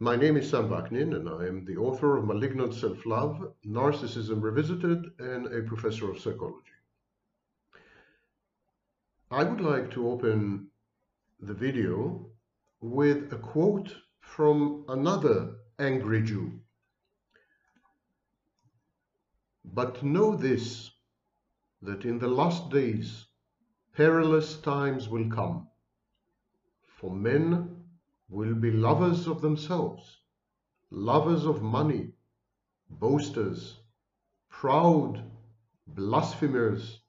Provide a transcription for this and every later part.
My name is Sam Vaknin, and I am the author of Malignant Self-Love, Narcissism Revisited, and a professor of psychology. I would like to open the video with a quote from another angry Jew. But know this, that in the last days perilous times will come, for men will be lovers of themselves, lovers of money, boasters, proud, blasphemers,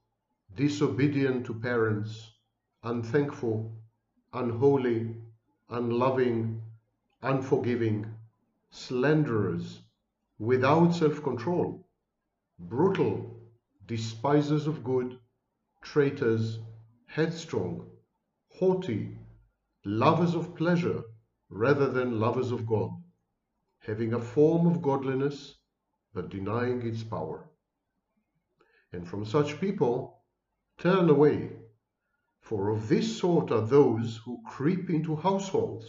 disobedient to parents, unthankful, unholy, unloving, unforgiving, slanderers, without self-control, brutal, despisers of good, traitors, headstrong, haughty, lovers of pleasure rather than lovers of God, having a form of godliness but denying its power. And from such people turn away, for of this sort are those who creep into households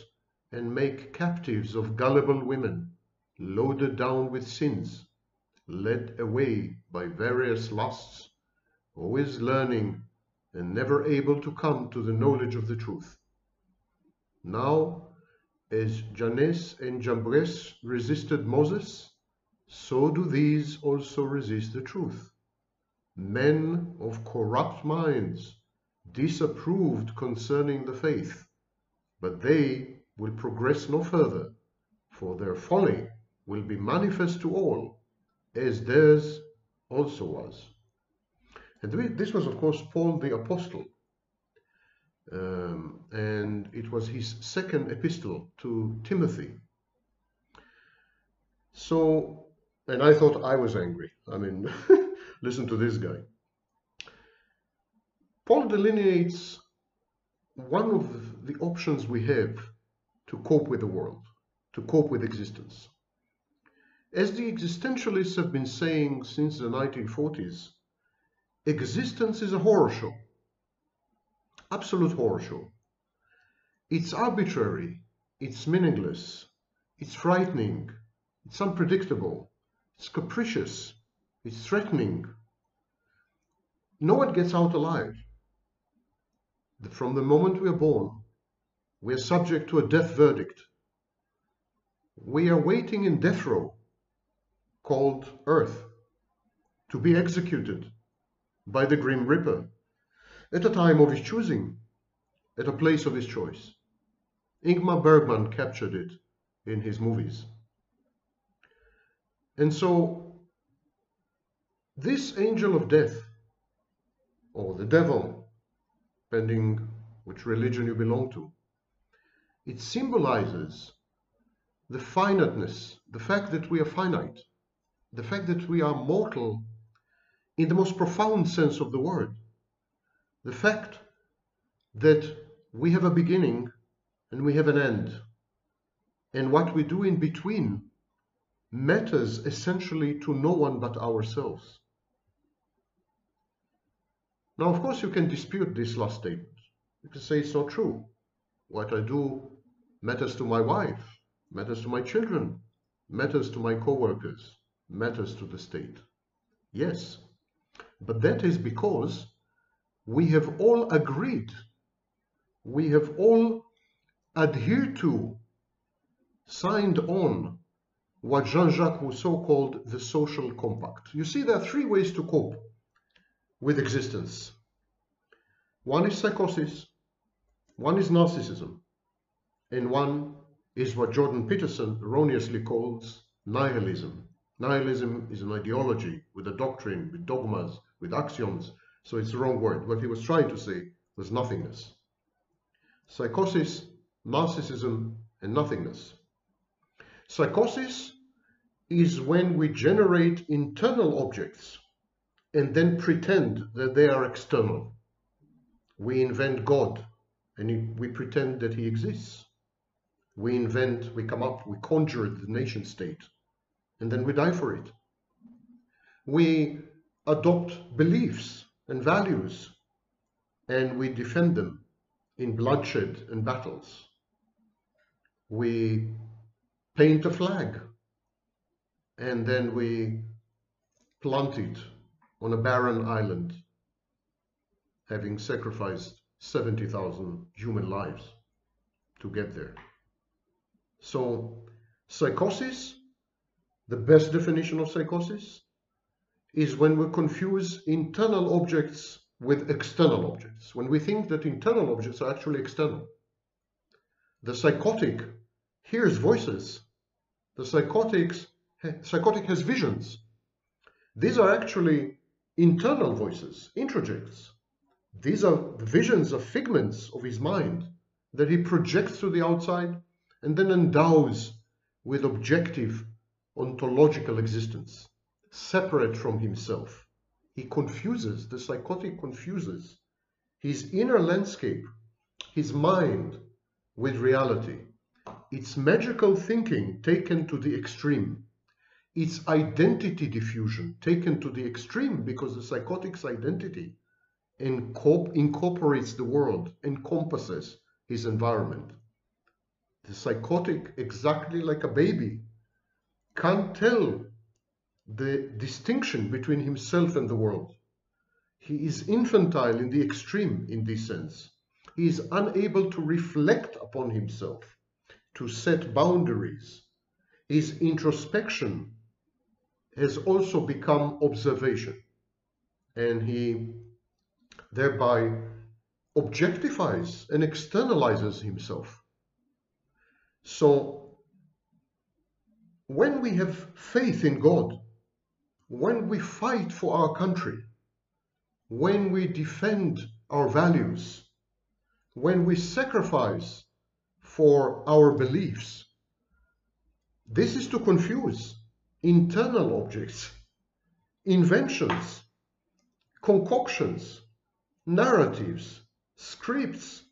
and make captives of gullible women, loaded down with sins, led away by various lusts, always learning and never able to come to the knowledge of the truth. Now, as Jannes and Jambres resisted Moses, so do these also resist the truth. Men of corrupt minds disapproved concerning the faith, but they will progress no further, for their folly will be manifest to all, as theirs also was. And this was, of course, Paul the Apostle. And it was his second epistle to Timothy. So, and I thought I was angry. I mean, listen to this guy. Paul delineates one of the options we have to cope with the world, to cope with existence. As the existentialists have been saying since the 1940s, existence is a horror show. Absolute horror show. It's arbitrary, it's meaningless, it's frightening, it's unpredictable, it's capricious, it's threatening. No one gets out alive. From the moment we are born, we are subject to a death verdict. We are waiting in death row, called Earth, to be executed by the Grim Reaper, at a time of his choosing, at a place of his choice. Ingmar Bergman captured it in his movies. And so, this angel of death, or the devil, depending which religion you belong to, it symbolizes the finiteness, the fact that we are finite, the fact that we are mortal in the most profound sense of the word. The fact that we have a beginning and we have an end, and what we do in between matters essentially to no one but ourselves. Now, of course, you can dispute this last statement. You can say it's not true. What I do matters to my wife, matters to my children, matters to my co-workers, matters to the state. Yes, but that is because we have all agreed, we have all adhered to, signed on what Jean-Jacques Rousseau called the social compact. You see, there are three ways to cope with existence. One is psychosis, one is narcissism, and one is what Jordan Peterson erroneously calls nihilism. Nihilism is an ideology with a doctrine, with dogmas, with axioms. So it's the wrong word. What he was trying to say was nothingness. Psychosis, narcissism, and nothingness. Psychosis is when we generate internal objects and then pretend that they are external. We invent God and we pretend that he exists. We come up, we conjure the nation state, and then we die for it. We adopt beliefs and values, and we defend them in bloodshed and battles. We paint a flag, and then we plant it on a barren island, having sacrificed 70,000 human lives to get there. So psychosis, the best definition of psychosis, is when we confuse internal objects with external objects, when we think that internal objects are actually external. The psychotic hears voices. The psychotic has visions. These are actually internal voices, introjects. These are visions of figments of his mind that he projects to the outside and then endows with objective ontological existence, separate from himself. He confuses, the psychotic confuses his inner landscape, his mind, with reality. It's magical thinking taken to the extreme. It's identity diffusion taken to the extreme, because the psychotic's identity incorporates the world, encompasses his environment. The psychotic, exactly like a baby, can't tell the distinction between himself and the world. He is infantile in the extreme in this sense. He is unable to reflect upon himself, to set boundaries. His introspection has also become observation, and he thereby objectifies and externalizes himself. So when we have faith in God, when we fight for our country, when we defend our values, when we sacrifice for our beliefs, this is to confuse internal objects, inventions, concoctions, narratives, scripts,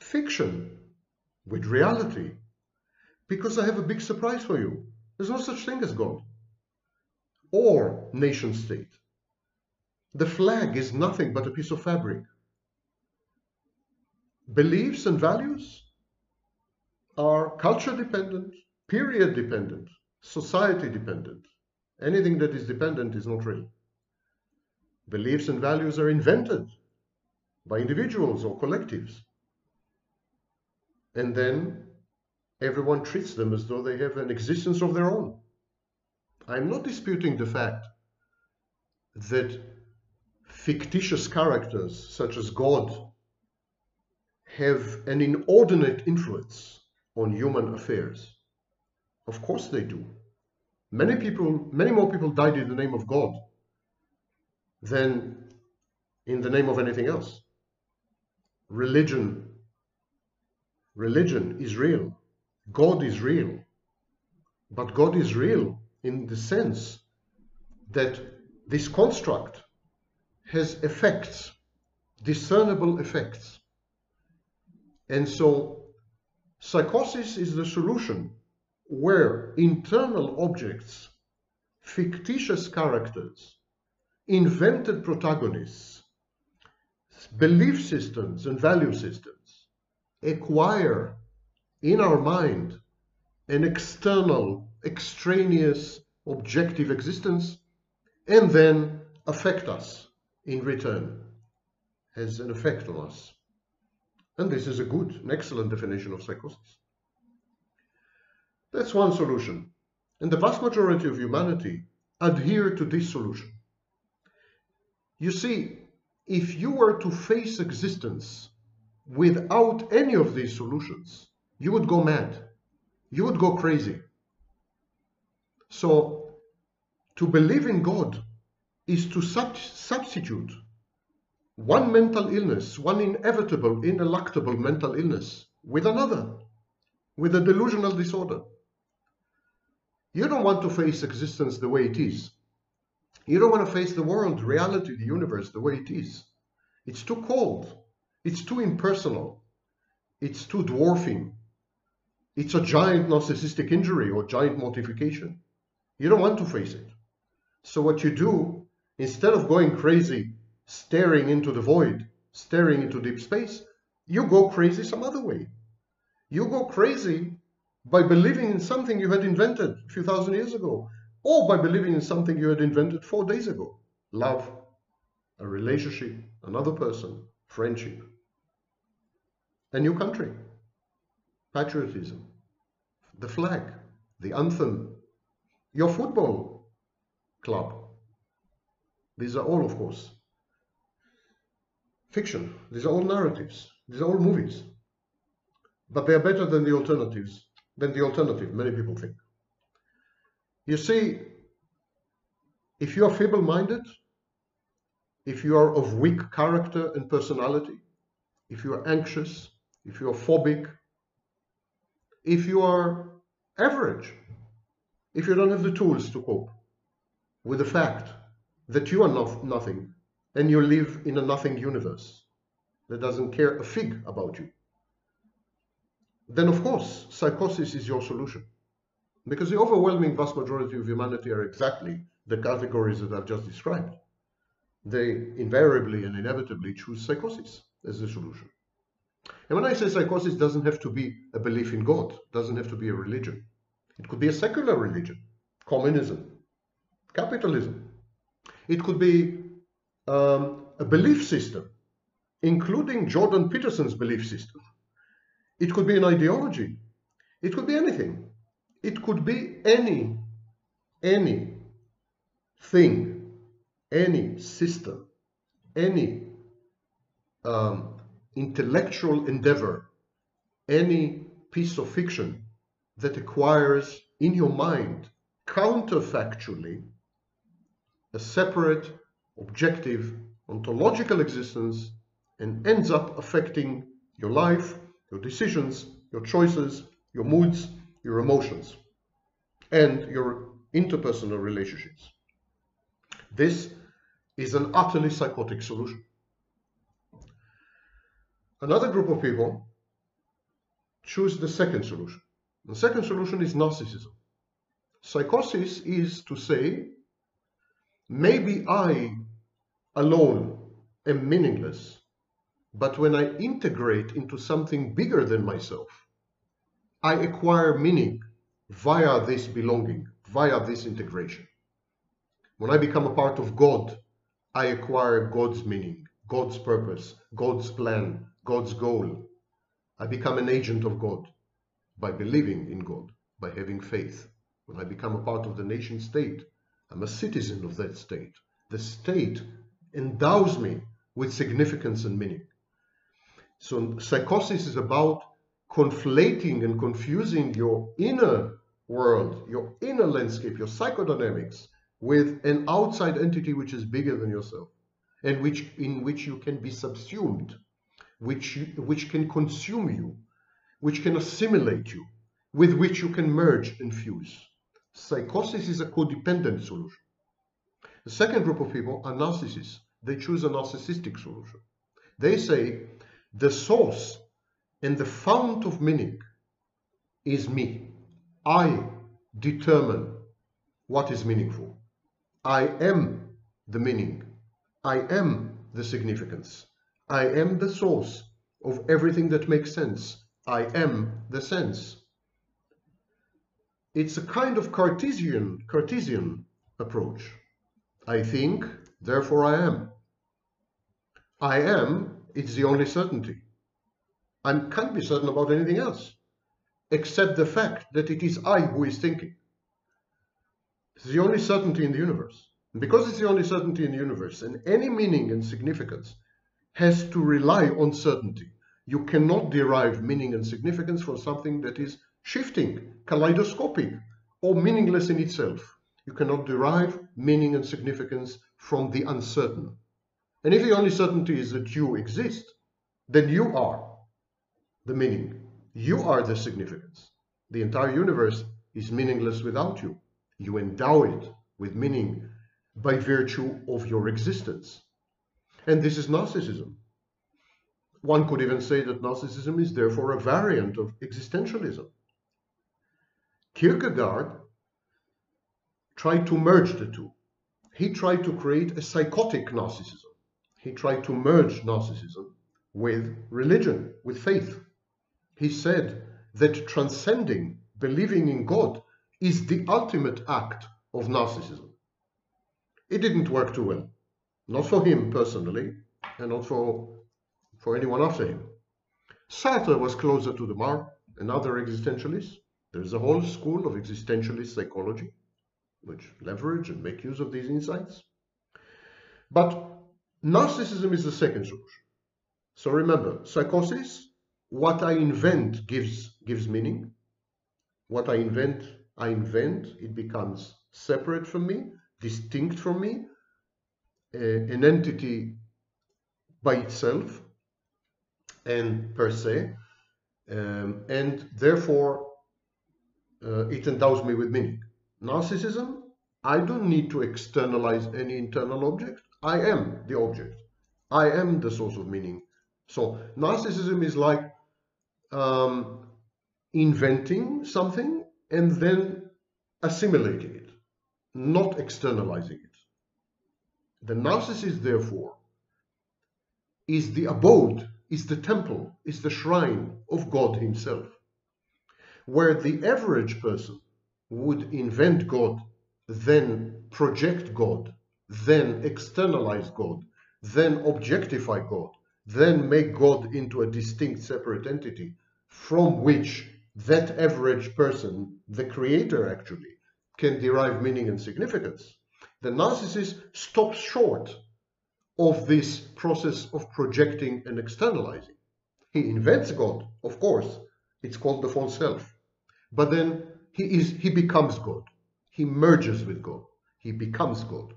fiction, with reality. Because I have a big surprise for you. There's no such thing as God or nation state. The flag is nothing but a piece of fabric. Beliefs and values are culture dependent, period dependent, society dependent. Anything that is dependent is not real. Beliefs and values are invented by individuals or collectives, and then everyone treats them as though they have an existence of their own. I'm not disputing the fact that fictitious characters such as God have an inordinate influence on human affairs. Of course they do. Many more people died in the name of God than in the name of anything else. Religion is real. God is real. But God is real in the sense that this construct has effects, discernible effects. And so psychosis is the solution where internal objects, fictitious characters, invented protagonists, belief systems and value systems acquire in our mind an external, extraneous, objective existence, and then affect us in return, has an effect on us. And this is a good, an excellent definition of psychosis. That's one solution. And the vast majority of humanity adhere to this solution. You see, if you were to face existence without any of these solutions, you would go mad. You would go crazy. So, to believe in God is to substitute one mental illness, one inevitable, ineluctable mental illness, with another, with a delusional disorder. You don't want to face existence the way it is. You don't want to face the world, reality, the universe, the way it is. It's too cold. It's too impersonal. It's too dwarfing. It's a giant narcissistic injury or giant mortification. You don't want to face it. So what you do, instead of going crazy, staring into the void, staring into deep space, you go crazy some other way. You go crazy by believing in something you had invented a few thousand years ago, or by believing in something you had invented 4 days ago. Love, a relationship, another person, friendship, a new country, patriotism, the flag, the anthem, your football club. These are all, of course, fiction. These are all narratives. These are all movies. But they are better than the alternatives, than the alternative, many people think. You see, if you are feeble-minded, if you are of weak character and personality, if you are anxious, if you are phobic, if you are average, if you don't have the tools to cope with the fact that you are nothing and you live in a nothing universe that doesn't care a fig about you, then of course psychosis is your solution, because the overwhelming vast majority of humanity are exactly the categories that I've just described. They invariably and inevitably choose psychosis as the solution. And when I say psychosis, it doesn't have to be a belief in God, it doesn't have to be a religion. It could be a secular religion, communism, capitalism. It could be a belief system, including Jordan Peterson's belief system. It could be an ideology. It could be anything. It could be any thing, any system, any intellectual endeavor, any piece of fiction that acquires in your mind counterfactually a separate, objective, ontological existence and ends up affecting your life, your decisions, your choices, your moods, your emotions, and your interpersonal relationships. This is an utterly psychotic solution. Another group of people choose the second solution. The second solution is narcissism. Psychosis is to say, maybe I alone am meaningless, but when I integrate into something bigger than myself, I acquire meaning via this belonging, via this integration. When I become a part of God, I acquire God's meaning, God's purpose, God's plan, God's goal. I become an agent of God by believing in God, by having faith. When I become a part of the nation state, I'm a citizen of that state. The state endows me with significance and meaning. So psychosis is about conflating and confusing your inner world, your inner landscape, your psychodynamics, with an outside entity which is bigger than yourself, and in which you can be subsumed, which can consume you, which can assimilate you, with which you can merge and fuse. Psychosis is a codependent solution. The second group of people are narcissists. They choose a narcissistic solution. They say the source and the fount of meaning is me. I determine what is meaningful. I am the meaning. I am the significance. I am the source of everything that makes sense. I am the sense. It's a kind of Cartesian approach. I think, therefore I am. I am, it's the only certainty. I can't be certain about anything else, except the fact that it is I who is thinking. It's the only certainty in the universe. And because it's the only certainty in the universe, and any meaning and significance has to rely on certainty. You cannot derive meaning and significance from something that is shifting, kaleidoscopic, or meaningless in itself. You cannot derive meaning and significance from the uncertain. And if the only certainty is that you exist, then you are the meaning. You are the significance. The entire universe is meaningless without you. You endow it with meaning by virtue of your existence. And this is narcissism. One could even say that narcissism is therefore a variant of existentialism. Kierkegaard tried to merge the two. He tried to create a psychotic narcissism. He tried to merge narcissism with religion, with faith. He said that transcending believing in God is the ultimate act of narcissism. It didn't work too well, not for him personally, and not for anyone after him. Sartre was closer to the mark, another existentialist. There is a whole school of existentialist psychology which leverage and make use of these insights. But narcissism is the second solution. So remember, psychosis, what I invent gives meaning. What I invent, it becomes separate from me, distinct from me, an entity by itself and per se, and therefore it endows me with meaning. Narcissism, I don't need to externalize any internal object. I am the object. I am the source of meaning. So narcissism is like inventing something and then assimilating it, not externalizing it. The narcissist, therefore, is the abode, is the temple, is the shrine of God himself, where the average person would invent God, then project God, then externalize God, then objectify God, then make God into a distinct separate entity from which that average person, the creator actually, can derive meaning and significance. The narcissist stops short of this process of projecting and externalizing. He invents God, of course. It's called the false self. But then he becomes God. He merges with God. He becomes God.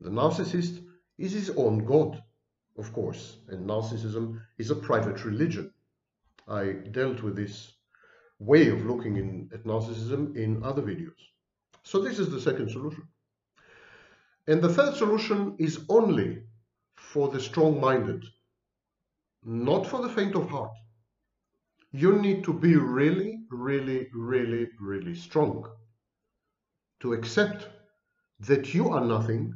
The narcissist is his own God, of course. And narcissism is a private religion. I dealt with this way of looking at narcissism in other videos. So this is the second solution. And the third solution is only for the strong-minded, not for the faint of heart. You need to be really, really, really, really strong to accept that you are nothing,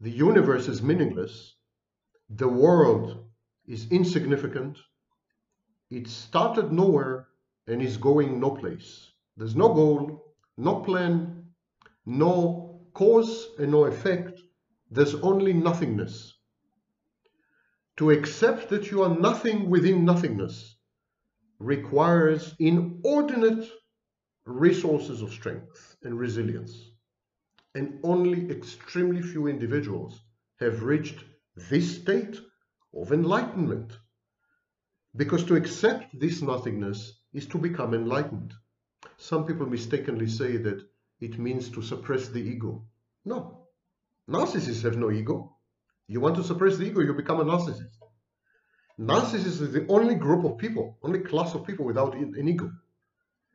the universe is meaningless, the world is insignificant, it started nowhere and is going no place. There's no goal, no plan, no cause and no effect. There's only nothingness. To accept that you are nothing within nothingness requires inordinate resources of strength and resilience, and only extremely few individuals have reached this state of enlightenment, because to accept this nothingness is to become enlightened. Some people mistakenly say that it means to suppress the ego. No, narcissists have no ego. You want to suppress the ego, you become a narcissist. Narcissists is the only group of people, only class of people without an ego.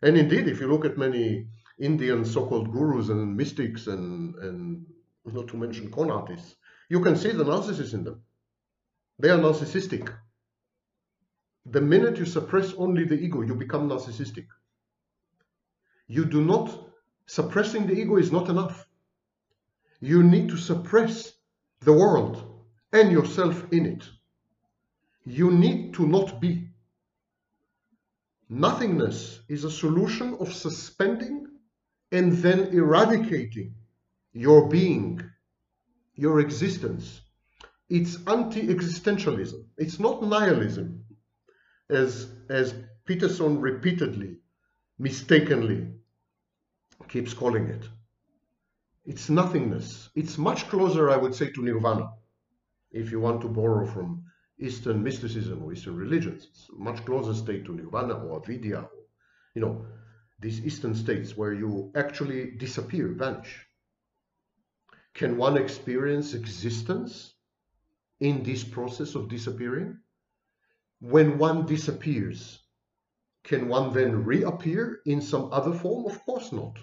And indeed, if you look at many Indian so-called gurus and mystics and not to mention con artists, you can see the narcissists in them. They are narcissistic. The minute you suppress only the ego, you become narcissistic. You do not, suppressing the ego is not enough. You need to suppress the world and yourself in it. You need to not be. Nothingness is a solution of suspending and then eradicating your being, your existence. It's anti-existentialism. It's not nihilism, as Peterson repeatedly, mistakenly keeps calling it. It's nothingness. It's much closer, I would say, to nirvana, if you want to borrow from Eastern mysticism or Eastern religions. It's a much closer state to nirvana or avidya, or, you know, these Eastern states where you actually disappear, vanish. Can one experience existence in this process of disappearing? When one disappears, can one then reappear in some other form? Of course not.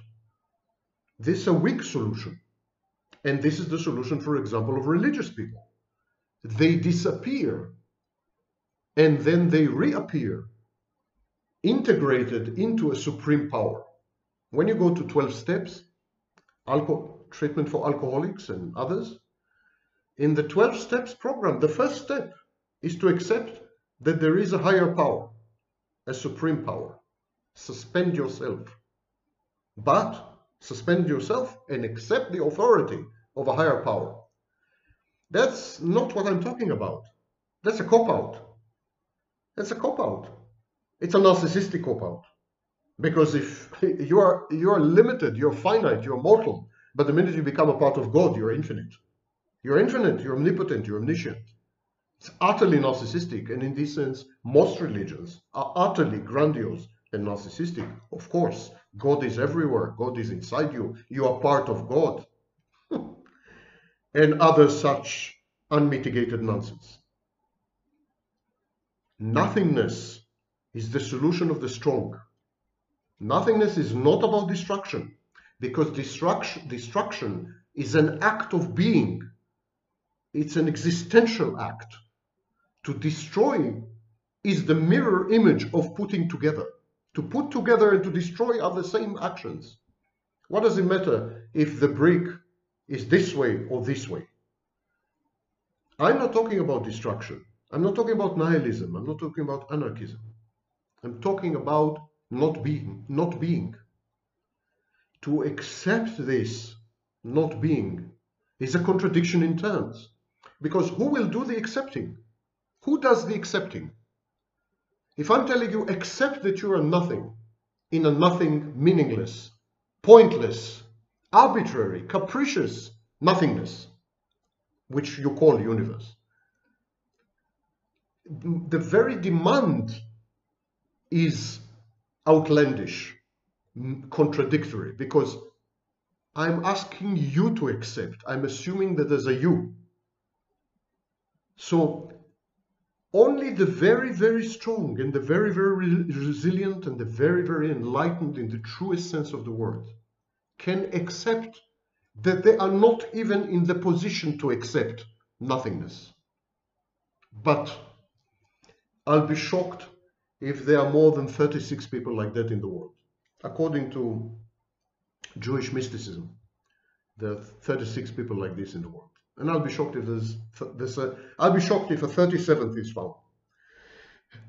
This is a weak solution. And this is the solution, for example, of religious people. They disappear and then they reappear, integrated into a supreme power. When you go to 12 steps, treatment for alcoholics and others, in the 12 steps program, the first step is to accept that there is a higher power, a supreme power. suspend yourself. But suspend yourself and accept the authority of a higher power. That's not what I'm talking about. That's a cop-out. That's a cop-out. It's a narcissistic cop-out. Because if you are limited, you're finite, you're mortal, but the minute you become a part of God, you're infinite. You're infinite, you're omnipotent, you're omniscient. It's utterly narcissistic, and in this sense, most religions are utterly grandiose and narcissistic. Of course, God is everywhere. God is inside you. You are part of God. And other such unmitigated nonsense. Nothingness is the solution of the strong. Nothingness is not about destruction, because destruction is an act of being. It's an existential act. To destroy is the mirror image of putting together. To put together and to destroy are the same actions. What does it matter if the brick is this way or this way? I'm not talking about destruction. I'm not talking about nihilism. I'm not talking about anarchism. I'm talking about not being. To accept this not being is a contradiction in terms, because who will do the accepting? Who does the accepting? If I'm telling you accept that you are nothing, in a nothing, meaningless, pointless, arbitrary, capricious nothingness, which you call universe, the very demand is outlandish, contradictory, because I'm asking you to accept. I'm assuming that there's a you. So only the very, very strong and the very, very resilient and the very, very enlightened in the truest sense of the word can accept that they are not even in the position to accept nothingness. But I'll be shocked if there are more than 36 people like that in the world. According to Jewish mysticism, there are 36 people like this in the world, and I'll be shocked if I'll be shocked if a 37th is found.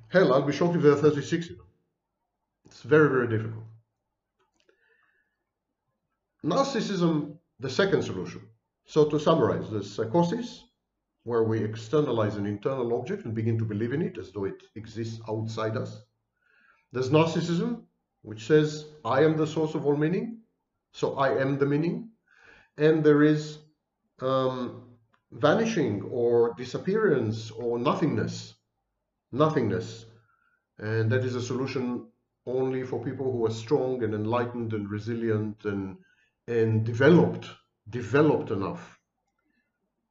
Hell, I'll be shocked if there are 36 of them. It's very, very difficult. Narcissism, the second solution. So to summarize, there's psychosis, where we externalize an internal object and begin to believe in it as though it exists outside us. There's narcissism, which says, I am the source of all meaning, so I am the meaning. And there is vanishing or disappearance or nothingness. Nothingness. And that is a solution only for people who are strong and enlightened and resilient and developed enough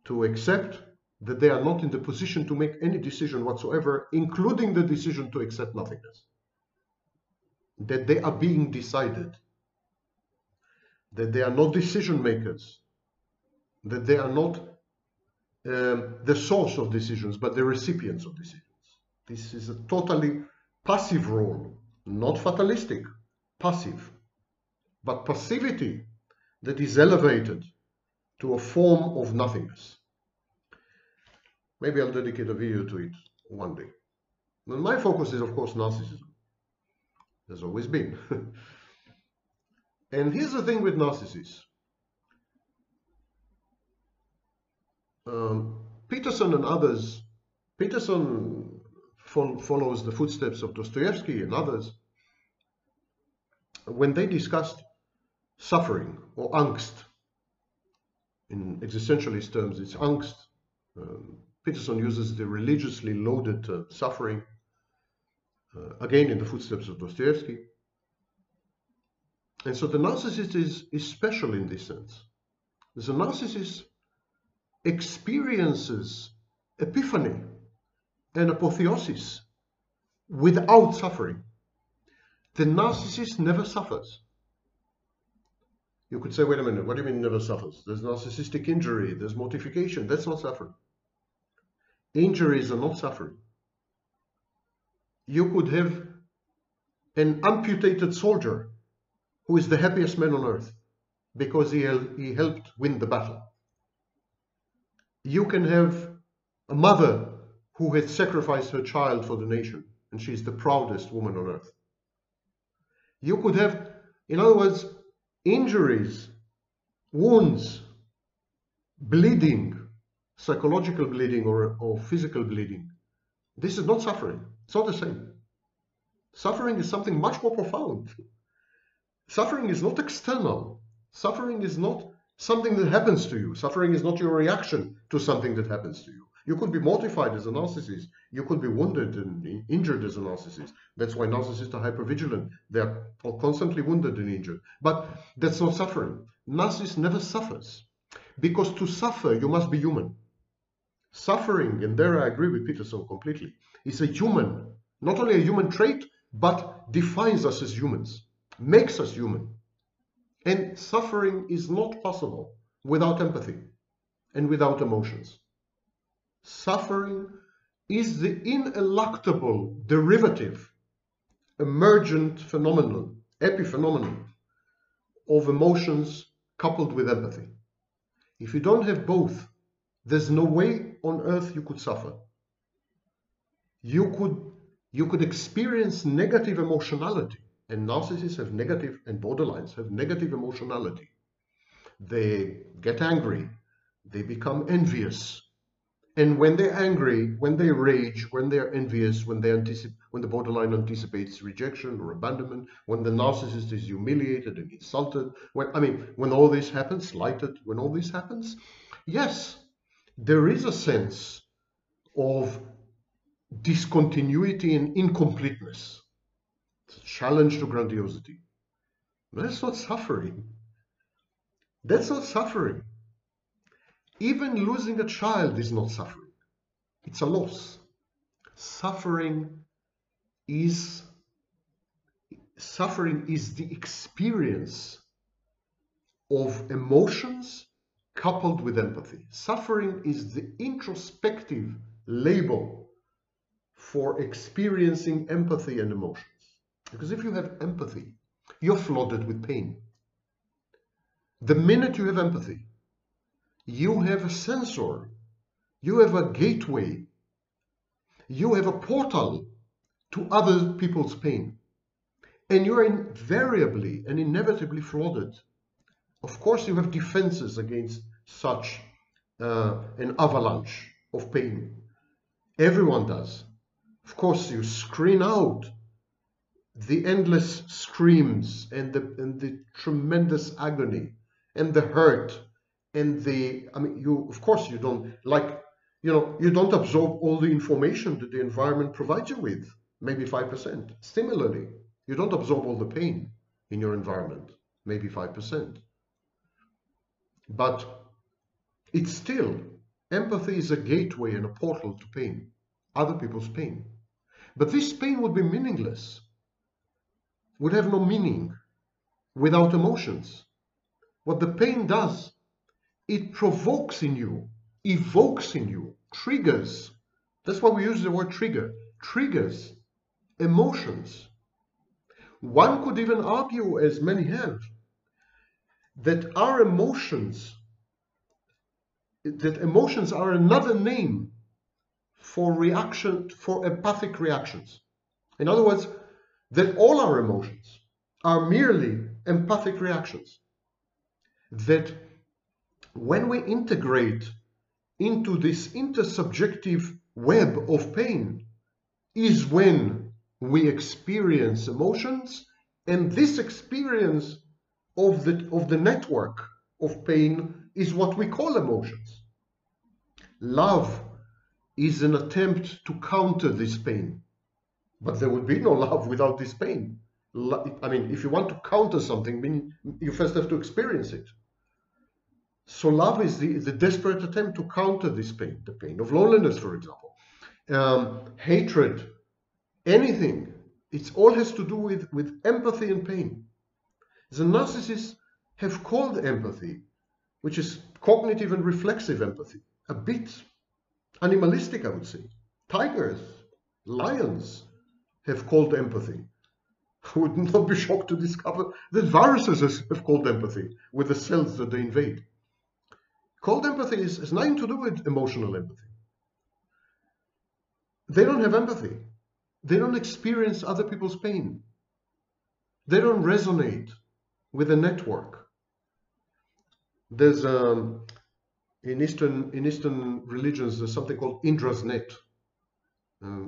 to accept that they are not in the position to make any decision whatsoever, including the decision to accept nothingness. That they are being decided. That they are not decision makers. That they are not the source of decisions, but the recipients of decisions. This is a totally passive role, not fatalistic, passive. But passivity that is elevated to a form of nothingness. Maybe I'll dedicate a video to it one day. And my focus is, of course, narcissism. There's always been. And here's the thing with narcissists. Peterson and others, Peterson follows the footsteps of Dostoevsky and others, when they discussed suffering or angst. In existentialist terms, it's angst. Peterson uses the religiously loaded term suffering, again in the footsteps of Dostoevsky. And so the narcissist is special in this sense. The narcissist experiences epiphany and apotheosis without suffering. The narcissist never suffers. You could say, wait a minute, what do you mean never suffers? There's narcissistic injury, there's mortification, that's not suffering. Injuries are not suffering. You could have an amputated soldier who is the happiest man on earth because he helped win the battle. You can have a mother who has sacrificed her child for the nation and she's the proudest woman on earth. You could have, in other words, injuries, wounds, bleeding, psychological bleeding or physical bleeding. This is not suffering. It's not the same. Suffering is something much more profound. Suffering is not external. Suffering is not something that happens to you. Suffering is not your reaction to something that happens to you. You could be mortified as a narcissist. You could be wounded and injured as a narcissist. That's why narcissists are hypervigilant. They're constantly wounded and injured. But that's not suffering. Narcissist never suffers. Because to suffer, you must be human. Suffering, and there I agree with Peterson completely, is a human, not only a human trait, but defines us as humans, makes us human. And suffering is not possible without empathy and without emotions. Suffering is the ineluctable derivative, emergent phenomenon, epiphenomenon of emotions coupled with empathy. If you don't have both, there's no way on earth you could suffer. You could experience negative emotionality, and narcissists have negative, and borderlines have negative emotionality. They get angry, they become envious. And when they're angry, when they rage, when they're envious, when the borderline anticipates rejection or abandonment, when the narcissist is humiliated and insulted, when all this happens, slighted, when all this happens, yes, there is a sense of discontinuity and incompleteness. It's a challenge to grandiosity. But that's not suffering. That's not suffering. Even losing a child is not suffering. It's a loss. Suffering is the experience of emotions coupled with empathy. Suffering is the introspective label for experiencing empathy and emotions. Because if you have empathy, you're flooded with pain. The minute you have empathy, you have a sensor, you have a gateway, you have a portal to other people's pain. And you're invariably and inevitably flooded. Of course, you have defenses against such an avalanche of pain. Everyone does. Of course, you screen out the endless screams and the tremendous agony and the hurt. You don't you don't absorb all the information that the environment provides you with, maybe 5%. Similarly, you don't absorb all the pain in your environment, maybe 5%. But it's still, empathy is a gateway and a portal to pain, other people's pain. But this pain would be meaningless, would have no meaning without emotions. What the pain does, it provokes in you, evokes in you, triggers. That's why we use the word trigger. Triggers emotions. One could even argue, as many have, that emotions are another name for reaction, for empathic reactions. In other words, that all our emotions are merely empathic reactions. That when we integrate into this intersubjective web of pain is when we experience emotions, and this experience of the network of pain is what we call emotions. Love is an attempt to counter this pain, but there would be no love without this pain. If you want to counter something, you first have to experience it. So love is the desperate attempt to counter this pain, the pain of loneliness, for example, hatred, anything. It all has to do with empathy and pain. The narcissists have called empathy, which is cognitive and reflexive empathy, a bit animalistic, I would say. Tigers, lions have called empathy. I would not be shocked to discover that viruses have called empathy with the cells that they invade. Cold empathy has nothing to do with emotional empathy. They don't have empathy. They don't experience other people's pain. they don't resonate with the network. There's in Eastern religions there's something called Indra's net.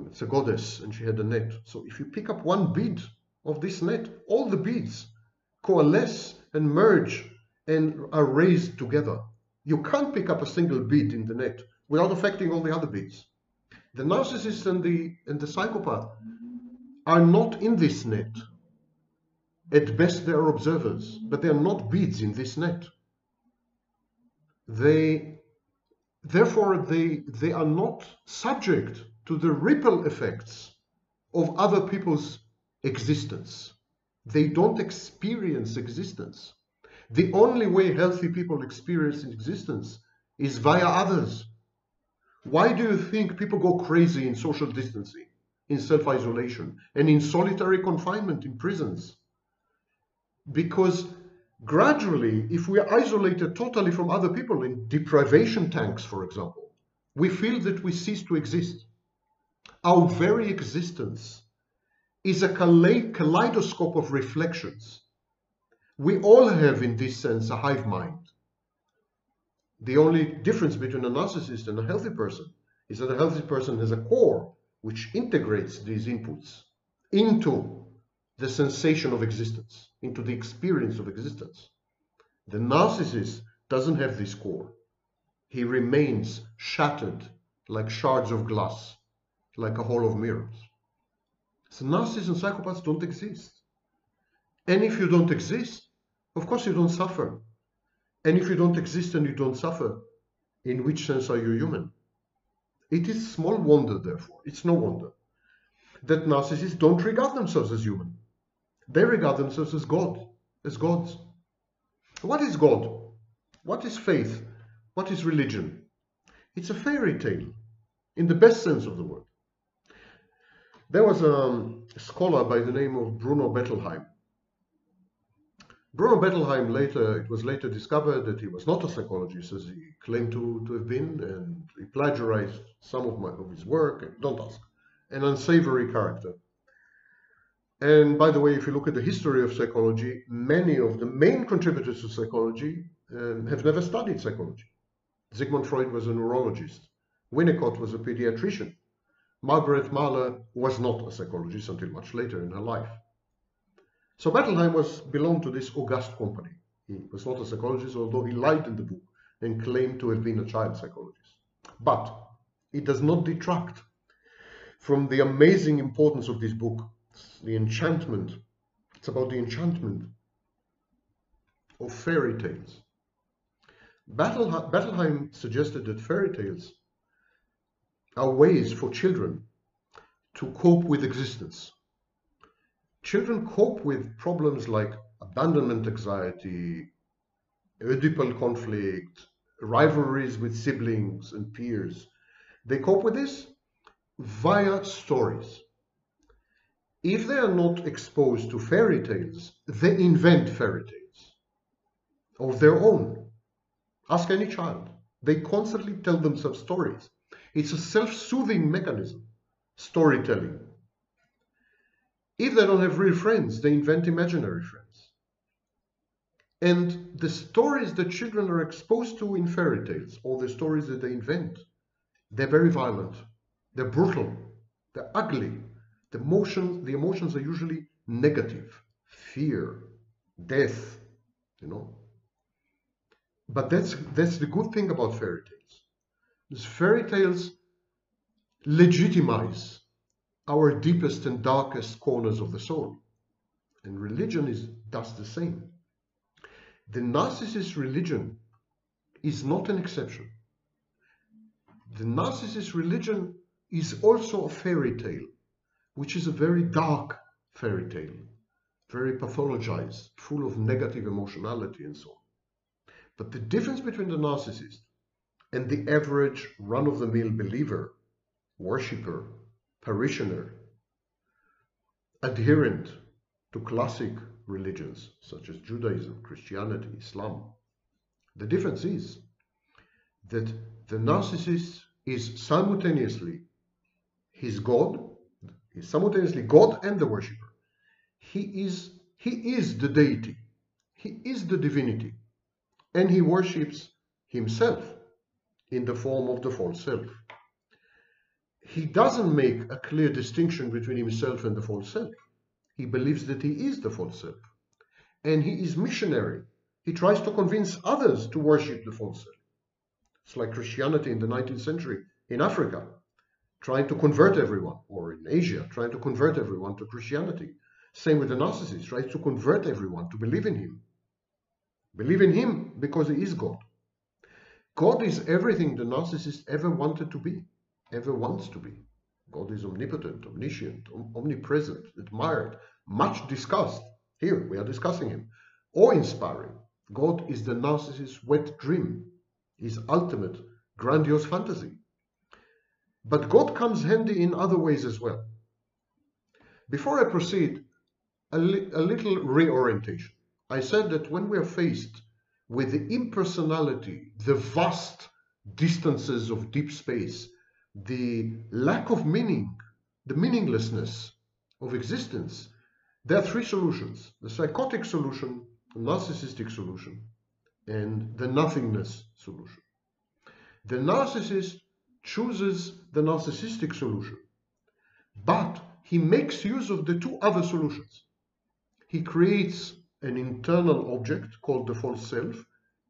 It's a goddess, and she had a net. So if you pick up one bead of this net, all the beads coalesce and merge and are raised together. You can't pick up a single bead in the net without affecting all the other beads. The narcissist and the psychopath are not in this net. At best, they are observers, but they are not beads in this net. Therefore, they are not subject to the ripple effects of other people's existence. They don't experience existence. The only way healthy people experience existence is via others. Why do you think people go crazy in social distancing, in self-isolation, and in solitary confinement in prisons? Because gradually, if we are isolated totally from other people, in deprivation tanks, for example, we feel that we cease to exist. Our very existence is a kaleidoscope of reflections. We all have, in this sense, a hive mind. The only difference between a narcissist and a healthy person is that a healthy person has a core which integrates these inputs into the sensation of existence, into the experience of existence. The narcissist doesn't have this core. He remains shattered like shards of glass, like a hall of mirrors. So narcissists and psychopaths don't exist. And if you don't exist, of course you don't suffer. And if you don't exist and you don't suffer, in which sense are you human? It is small wonder, therefore, it's no wonder that narcissists don't regard themselves as human. They regard themselves as God, as gods. What is God? What is faith? What is religion? It's a fairy tale, in the best sense of the word. There was a scholar by the name of Bruno Bettelheim. Bruno Bettelheim later, it was later discovered that he was not a psychologist as he claimed to have been, and he plagiarized some of his work, and don't ask, an unsavory character. And by the way, if you look at the history of psychology, many of the main contributors to psychology have never studied psychology. Sigmund Freud was a neurologist. Winnicott was a pediatrician. Margaret Mahler was not a psychologist until much later in her life. So Bettelheim belonged to this august company. He was not a psychologist, although he lied in the book and claimed to have been a child psychologist. But it does not detract from the amazing importance of this book, the enchantment. It's about the enchantment of fairy tales. Bettelheim suggested that fairy tales are ways for children to cope with existence. Children cope with problems like abandonment anxiety, Oedipal conflict, rivalries with siblings and peers. They cope with this via stories. If they are not exposed to fairy tales, they invent fairy tales of their own. Ask any child. They constantly tell themselves stories. It's a self-soothing mechanism, storytelling. If they don't have real friends, they invent imaginary friends. And the stories that children are exposed to in fairy tales, or the stories that they invent, they're very violent, they're brutal, they're ugly. The emotions are usually negative, fear, death, you know. But that's the good thing about fairy tales. These fairy tales legitimize our deepest and darkest corners of the soul. And religion does the same. The narcissist religion is not an exception. The narcissist religion is also a fairy tale, which is a very dark fairy tale, very pathologized, full of negative emotionality and so on. But the difference between the narcissist and the average run-of-the-mill believer, worshipper, parishioner, adherent to classic religions such as Judaism, Christianity, Islam. The difference is that the narcissist is simultaneously his God, is simultaneously God and the worshipper. He is He is the deity, he is the divinity, and he worships himself in the form of the false self. He doesn't make a clear distinction between himself and the false self. He believes that he is the false self, and he is missionary. He tries to convince others to worship the false self. It's like Christianity in the 19th century in Africa, trying to convert everyone, or in Asia, trying to convert everyone to Christianity. Same with the narcissist, tries to convert everyone to believe in him. Believe in him because he is God. God is everything the narcissist ever wanted to be, ever wants to be. God is omnipotent, omniscient, omnipresent, admired, much discussed. Here we are discussing him. Awe-inspiring. God is the narcissist's wet dream, his ultimate grandiose fantasy. But God comes handy in other ways as well. Before I proceed, a little reorientation. I said that when we are faced with the impersonality, the vast distances of deep space, the lack of meaning, the meaninglessness of existence, there are three solutions: the psychotic solution, the narcissistic solution, and the nothingness solution. The narcissist chooses the narcissistic solution, but he makes use of the two other solutions. He creates an internal object called the false self,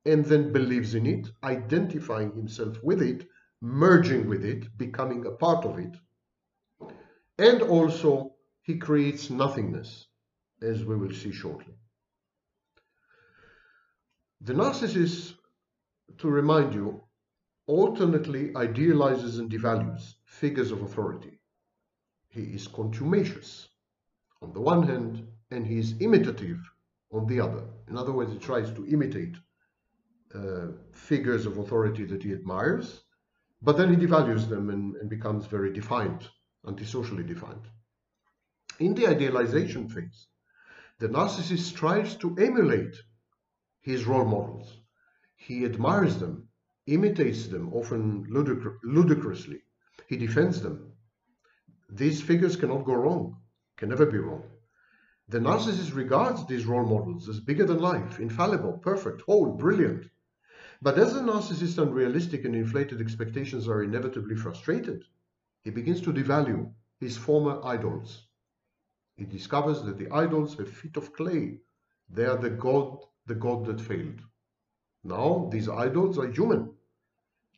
and then believes in it, identifying himself with it, merging with it, becoming a part of it. And also, he creates nothingness, as we will see shortly. The narcissist, to remind you, alternately idealizes and devalues figures of authority. He is contumacious on the one hand, and he is imitative on the other. In other words, he tries to imitate figures of authority that he admires, but then he devalues them and becomes very defiant, antisocially defiant. In the idealization phase, the narcissist strives to emulate his role models. He admires them, imitates them, often ludicrously. He defends them. These figures cannot go wrong, can never be wrong. The narcissist regards these role models as bigger than life, infallible, perfect, whole, brilliant. But as the narcissist's unrealistic and inflated expectations are inevitably frustrated, he begins to devalue his former idols. He discovers that the idols have feet of clay. They are the god that failed. Now, these idols are human.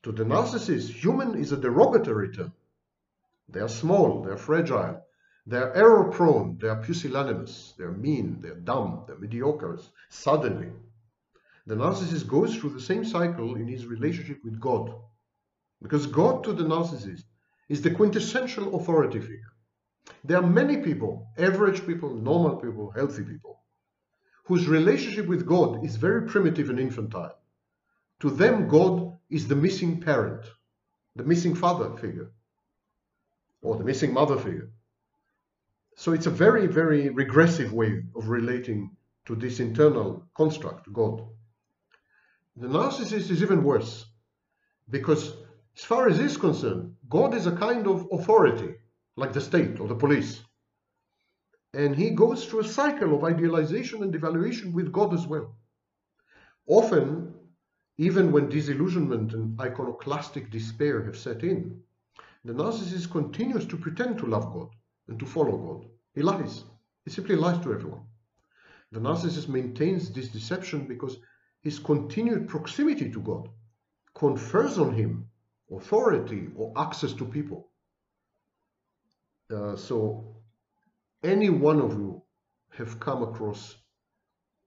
To the narcissist, human is a derogatory term. They are small, they are fragile, they are error-prone, they are pusillanimous, they are mean, they are dumb, they are mediocre, suddenly. The narcissist goes through the same cycle in his relationship with God, because God to the narcissist is the quintessential authority figure. There are many people, average people, normal people, healthy people, whose relationship with God is very primitive and infantile. To them, God is the missing parent, the missing father figure, or the missing mother figure. So it's a very, very regressive way of relating to this internal construct, God. The narcissist is even worse, because as far as he's concerned, God is a kind of authority, like the state or the police. And he goes through a cycle of idealization and devaluation with God as well. Often, even when disillusionment and iconoclastic despair have set in, the narcissist continues to pretend to love God and to follow God. He lies. He simply lies to everyone. The narcissist maintains this deception because his continued proximity to God confers on him authority or access to people. So any one of you have come across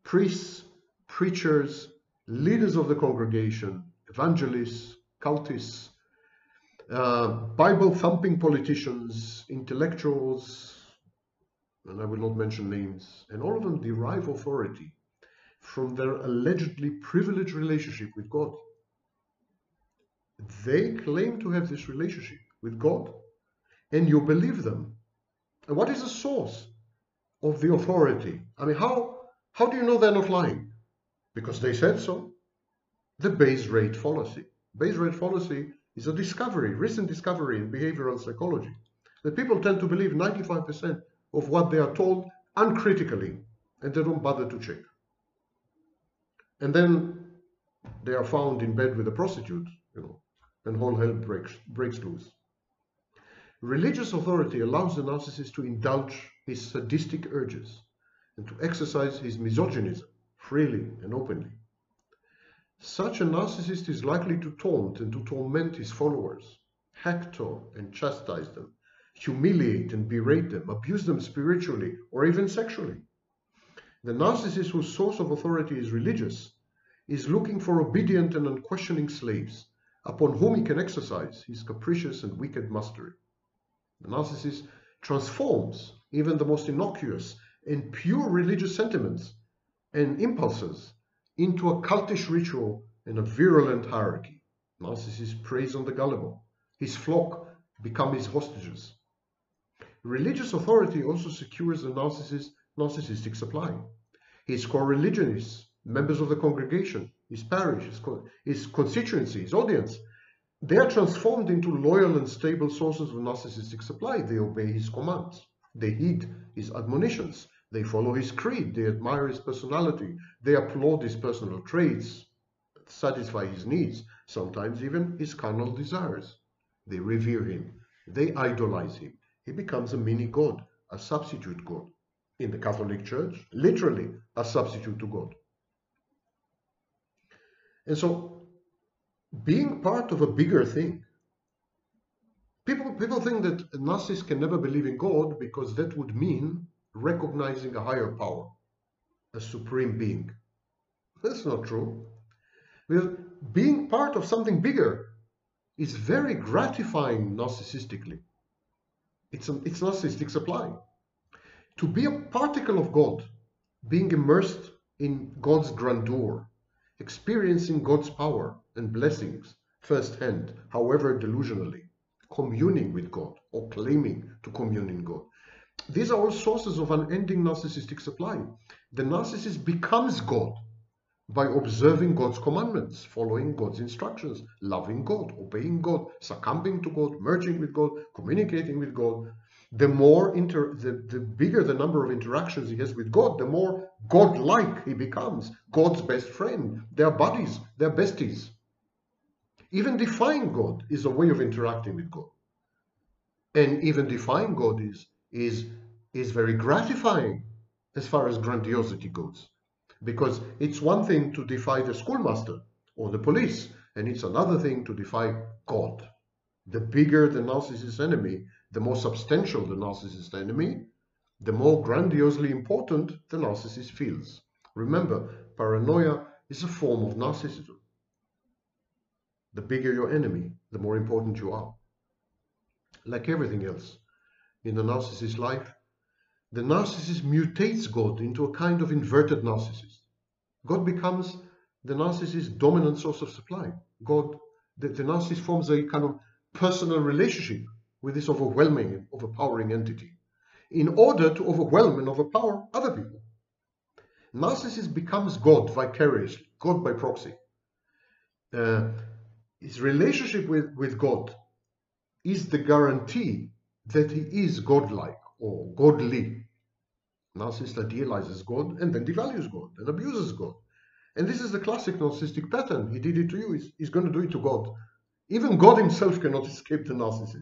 priests, preachers, leaders of the congregation, evangelists, cultists, Bible-thumping politicians, intellectuals, and I will not mention names, and all of them derive authority from their allegedly privileged relationship with God. They claim to have this relationship with God, and you believe them. And what is the source of the authority? I mean, how do you know they're not lying? Because they said so. The base rate fallacy. Base rate fallacy is a discovery, recent discovery in behavioral psychology, that people tend to believe 95% of what they are told uncritically and they don't bother to check. And then they are found in bed with a prostitute, you know, and whole hell breaks loose. Religious authority allows the narcissist to indulge his sadistic urges and to exercise his misogynism freely and openly. Such a narcissist is likely to taunt and to torment his followers, hector and chastise them, humiliate and berate them, abuse them spiritually or even sexually. The narcissist whose source of authority is religious is looking for obedient and unquestioning slaves upon whom he can exercise his capricious and wicked mastery. The narcissist transforms even the most innocuous and pure religious sentiments and impulses into a cultish ritual and a virulent hierarchy. Narcissists preys on the gullible. His flock become his hostages. Religious authority also secures the narcissist's narcissistic supply. His co-religionists, members of the congregation, his parish, his constituency, his audience, they are transformed into loyal and stable sources of narcissistic supply. They obey his commands. They heed his admonitions. They follow his creed. They admire his personality. They applaud his personal traits, satisfy his needs, sometimes even his carnal desires. They revere him. They idolize him. He becomes a mini-god, a substitute god. In the Catholic Church, literally a substitute to God. And so, being part of a bigger thing. People think that narcissists can never believe in God because that would mean recognizing a higher power, a supreme being. That's not true. Because being part of something bigger is very gratifying narcissistically. It's narcissistic supply. To be a particle of God, being immersed in God's grandeur, experiencing God's power and blessings firsthand, however delusionally, communing with God or claiming to commune in God. These are all sources of unending narcissistic supply. The narcissist becomes God by observing God's commandments, following God's instructions, loving God, obeying God, succumbing to God, merging with God, communicating with God. The bigger the number of interactions he has with God, the more God-like he becomes, God's best friend. Their buddies, their besties. Even defying God is a way of interacting with God. And even defying God is very gratifying as far as grandiosity goes. Because it's one thing to defy the schoolmaster or the police, and it's another thing to defy God. The bigger the narcissist's enemy, the more substantial the narcissist's enemy, the more grandiosely important the narcissist feels. Remember, paranoia is a form of narcissism. The bigger your enemy, the more important you are. Like everything else in the narcissist's life, the narcissist mutates God into a kind of inverted narcissist. God becomes the narcissist's dominant source of supply. The narcissist forms a kind of personal relationship with this overwhelming, overpowering entity, in order to overwhelm and overpower other people. Narcissist becomes God vicariously, God by proxy. His relationship with God is the guarantee that he is godlike or godly. Narcissist idealizes God and then devalues God and abuses God. And this is the classic narcissistic pattern. He did it to you, he's going to do it to God. Even God himself cannot escape the narcissist.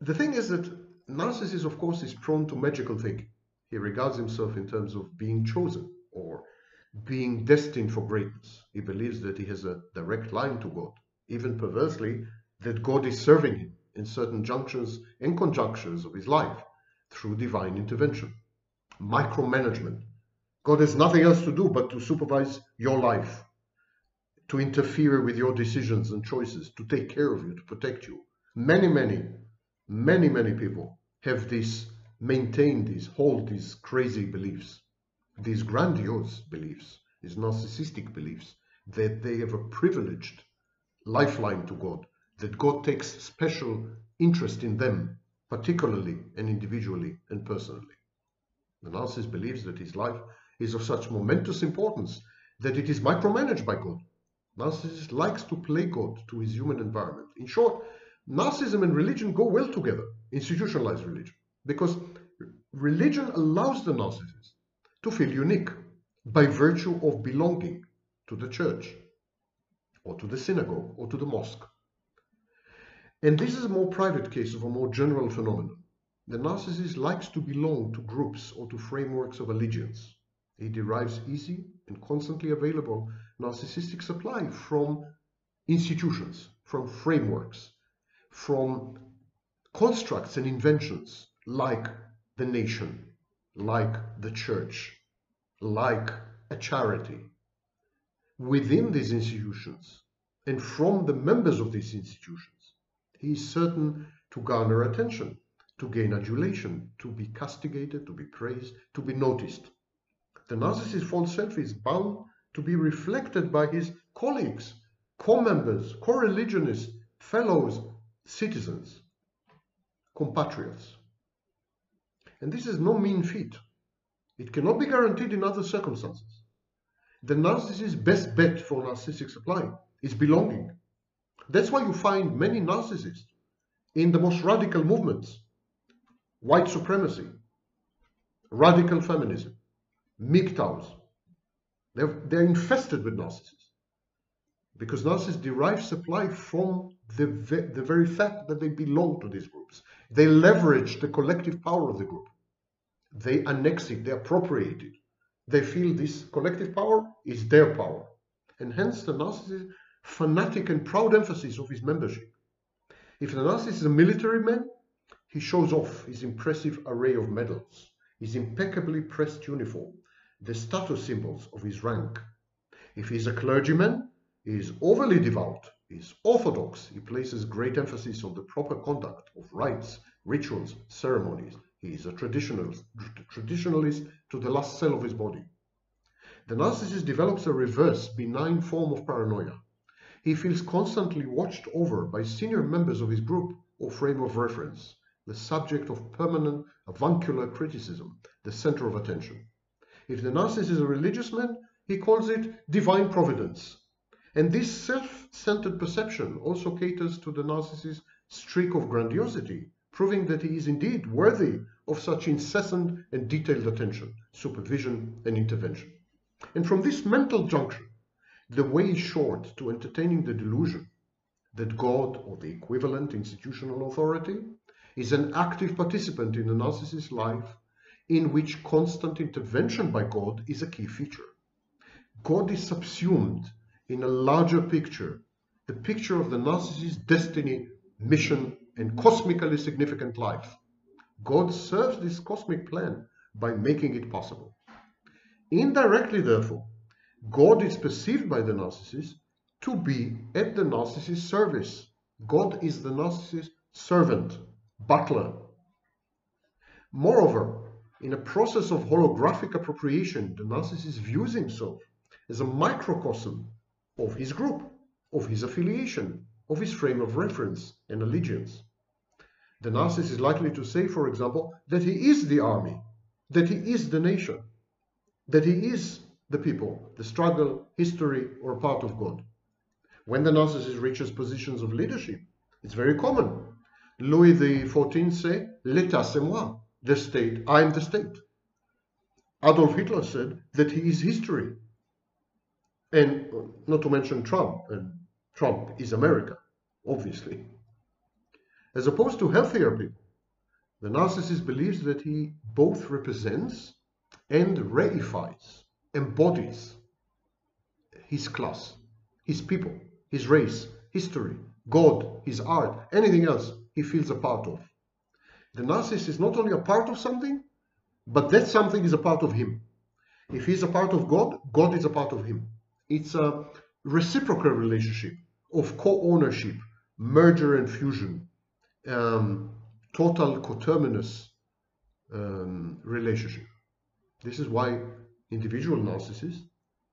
The thing is that narcissist, of course, is prone to magical thinking. He regards himself in terms of being chosen or being destined for greatness. He believes that he has a direct line to God, even perversely, that God is serving him in certain junctions and conjunctures of his life through divine intervention. Micromanagement. God has nothing else to do but to supervise your life, to interfere with your decisions and choices, to take care of you, to protect you. Many people have hold these crazy beliefs, these grandiose beliefs, these narcissistic beliefs, that they have a privileged lifeline to God, that God takes special interest in them, particularly and individually and personally. The narcissist believes that his life is of such momentous importance that it is micromanaged by God. Narcissist likes to play God to his human environment. In short, narcissism and religion go well together, institutionalized religion, because religion allows the narcissist to feel unique by virtue of belonging to the church or to the synagogue or to the mosque. And this is a more private case of a more general phenomenon. The narcissist likes to belong to groups or to frameworks of allegiance. He derives easy and constantly available narcissistic supply from institutions, from frameworks, from constructs and inventions like the nation, like the church, like a charity. Within these institutions and from the members of these institutions, he is certain to garner attention, to gain adulation, to be castigated, to be praised, to be noticed. The narcissist's false self is bound to be reflected by his colleagues, co-members, co-religionists, fellows, citizens, compatriots. And this is no mean feat. It cannot be guaranteed in other circumstances. The narcissist's best bet for narcissistic supply is belonging. That's why you find many narcissists in the most radical movements: white supremacy, radical feminism, MGTOWs. They're infested with narcissists because narcissists derive supply from the very fact that they belong to these groups. They leverage the collective power of the group. They annex it, they appropriate it. They feel this collective power is their power. And hence the narcissist's fanatic and proud emphasis of his membership. If the narcissist is a military man, he shows off his impressive array of medals, his impeccably pressed uniform, the status symbols of his rank. If he is a clergyman, he is overly devout, he is orthodox, he places great emphasis on the proper conduct of rites, rituals, ceremonies. He is a traditionalist to the last cell of his body. The narcissist develops a reverse, benign form of paranoia. He feels constantly watched over by senior members of his group or frame of reference, the subject of permanent avuncular criticism, the center of attention. If the narcissist is a religious man, he calls it divine providence. And this self-centered perception also caters to the narcissist's streak of grandiosity, proving that he is indeed worthy of such incessant and detailed attention, supervision, and intervention. And from this mental juncture, the way is short to entertaining the delusion that God, or the equivalent institutional authority, is an active participant in the narcissist's life in which constant intervention by God is a key feature. God is subsumed in a larger picture, the picture of the narcissist's destiny, mission, and cosmically significant life. God serves this cosmic plan by making it possible. Indirectly, therefore, God is perceived by the narcissist to be at the narcissist's service. God is the narcissist's servant, butler. Moreover, in a process of holographic appropriation, the narcissist views himself as a microcosm of his group, of his affiliation, of his frame of reference and allegiance. The narcissist is likely to say, for example, that he is the army, that he is the nation, that he is the people, the struggle, history, or a part of God. When the narcissist reaches positions of leadership, it's very common. Louis XIV said, "L'État c'est moi," the state, I am the state. Adolf Hitler said that he is history. And not to mention Trump, and Trump is America, obviously. As opposed to healthier people, the narcissist believes that he both represents and reifies, embodies his class, his people, his race, history, God, his art, anything else he feels a part of. The narcissist is not only a part of something, but that something is a part of him. If he is a part of God, God is a part of him. It's a reciprocal relationship of co-ownership, merger and fusion, total coterminous relationship. This is why individual narcissists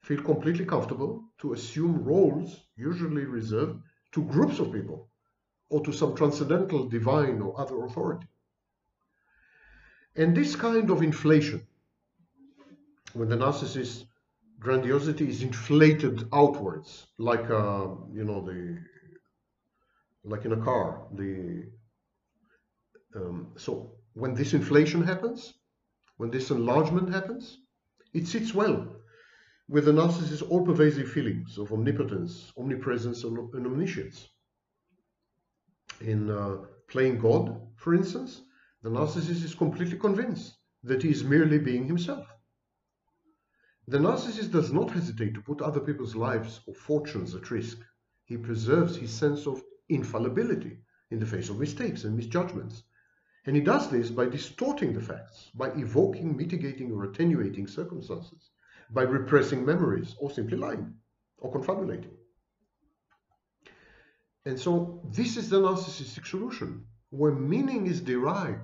feel completely comfortable to assume roles usually reserved to groups of people or to some transcendental divine or other authority. And this kind of inflation, when the narcissist grandiosity is inflated outwards, like like in a car. So when this inflation happens, When this enlargement happens, it sits well with the narcissist's all-pervasive feelings of omnipotence, omnipresence, and omniscience. In playing God, for instance, the narcissist is completely convinced that he is merely being himself. The narcissist does not hesitate to put other people's lives or fortunes at risk. He preserves his sense of infallibility in the face of mistakes and misjudgments. And he does this by distorting the facts, by evoking, mitigating, or attenuating circumstances, by repressing memories, or simply lying, or confabulating. And so this is the narcissistic solution, where meaning is derived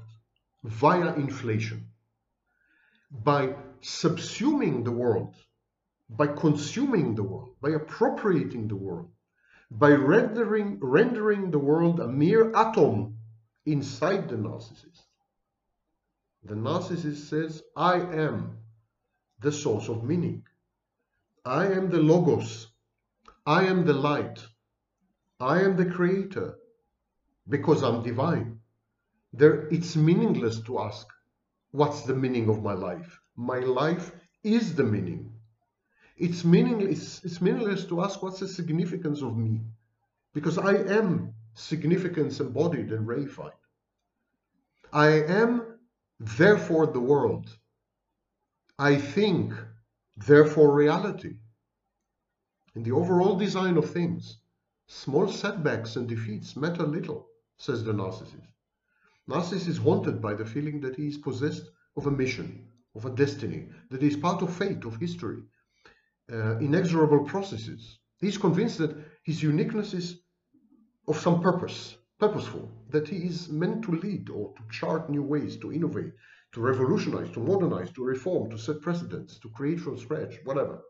via inflation, by subsuming the world, by consuming the world, by appropriating the world, by rendering the world a mere atom inside the narcissist. The narcissist says, I am the source of meaning. I am the logos. I am the light. I am the creator, because I'm divine. It's meaningless to ask, what's the meaning of my life? My life is the meaning. It's meaningless to ask, what's the significance of me? Because I am significance embodied and reified. I am, therefore, the world. I think, therefore, reality. In the overall design of things, small setbacks and defeats matter little, says the narcissist. Narcissist is haunted by the feeling that he is possessed of a mission, of a destiny, that he is part of fate, of history, inexorable processes. He is convinced that his uniqueness is of some purpose, purposeful, that he is meant to lead or to chart new ways, to innovate, to revolutionize, to modernize, to reform, to set precedents, to create from scratch, whatever.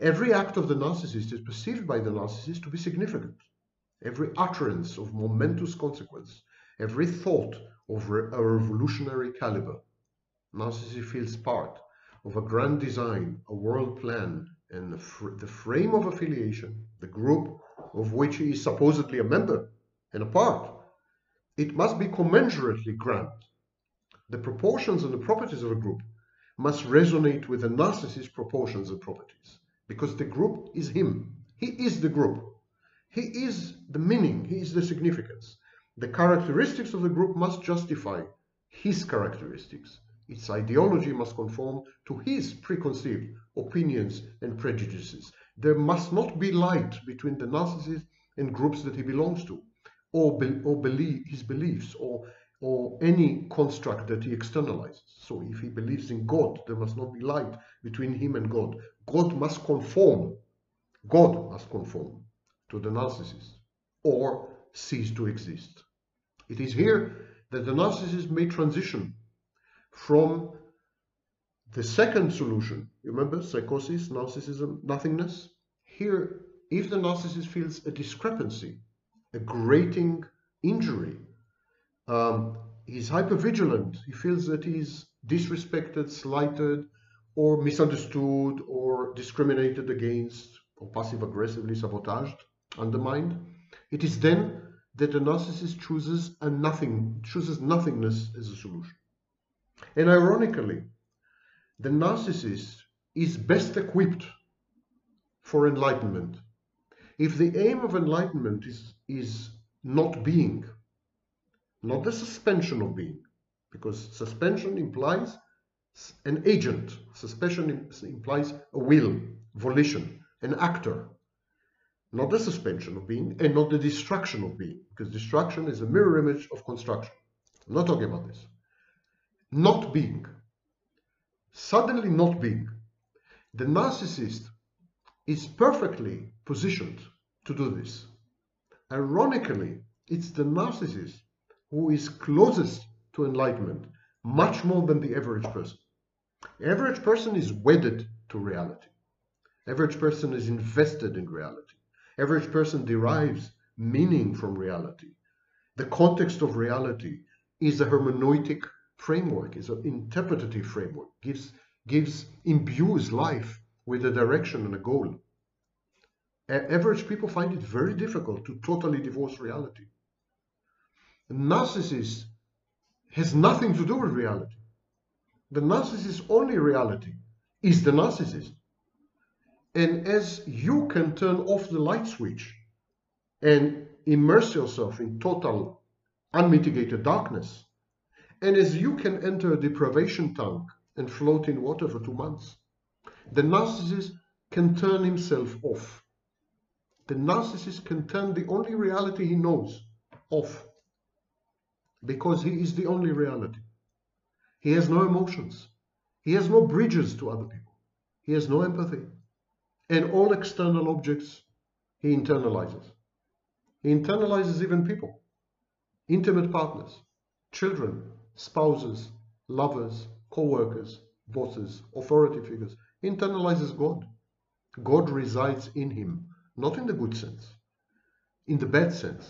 Every act of the narcissist is perceived by the narcissist to be significant. Every utterance of momentous consequence, every thought of a revolutionary caliber. Narcissist feels part of a grand design, a world plan, and the frame of affiliation, the group of which he is supposedly a member and a part. It must be commensurately grand. The proportions and the properties of a group must resonate with the narcissist's proportions and properties, because the group is him. He is the group. He is the meaning. He is the significance. The characteristics of the group must justify his characteristics. Its ideology must conform to his preconceived opinions and prejudices. There must not be light between the narcissist and groups that he belongs to, his beliefs, or any construct that he externalizes. So if he believes in God, there must not be light between him and God. God must conform. God must conform to the narcissist or cease to exist. It is here that the narcissist may transition from the second solution. Remember, psychosis, narcissism, nothingness. Here, if the narcissist feels a discrepancy, a grating injury, he's hypervigilant, he feels that he's disrespected, slighted, or misunderstood, or discriminated against, or passive-aggressively sabotaged, undermined, it is then that the narcissist chooses nothingness as a solution. And ironically, the narcissist is best equipped for enlightenment. If the aim of enlightenment is not being, not the suspension of being, because suspension implies an agent. Suspension implies a will, volition, an actor. Not the suspension of being and not the destruction of being, because destruction is a mirror image of construction. I'm not talking about this. Not being. Suddenly not being. The narcissist is perfectly positioned to do this. Ironically, it's the narcissist who is closest to enlightenment, much more than the average person. The average person is wedded to reality. The average person is invested in reality. The average person derives meaning from reality. The context of reality is a hermeneutic framework, is an interpretative framework, imbues life with a direction and a goal. Average people find it very difficult to totally divorce reality. A narcissist has nothing to do with reality. the narcissist's only reality is the narcissist. And as you can turn off the light switch and immerse yourself in total unmitigated darkness, and as you can enter a deprivation tank and float in water for 2 months, the narcissist can turn himself off. The narcissist can turn the only reality he knows off, because he is the only reality. He has no emotions. He has no bridges to other people. He has no empathy. And all external objects he internalizes. He internalizes even people, intimate partners, children, spouses, lovers, co-workers, bosses, authority figures. He internalizes God. God resides in him, not in the good sense, in the bad sense.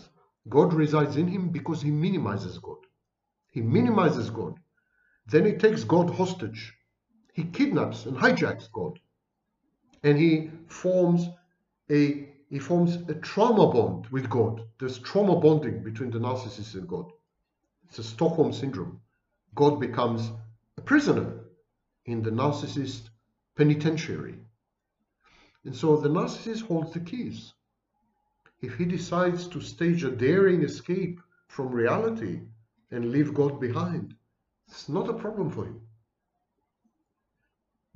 God resides in him because he minimizes God. He minimizes God. Then he takes God hostage. He kidnaps and hijacks God. And he forms a trauma bond with God. There's trauma bonding between the narcissist and God. It's a Stockholm syndrome. God becomes a prisoner in the narcissist penitentiary. And so the narcissist holds the keys. If he decides to stage a daring escape from reality and leave God behind, it's not a problem for him.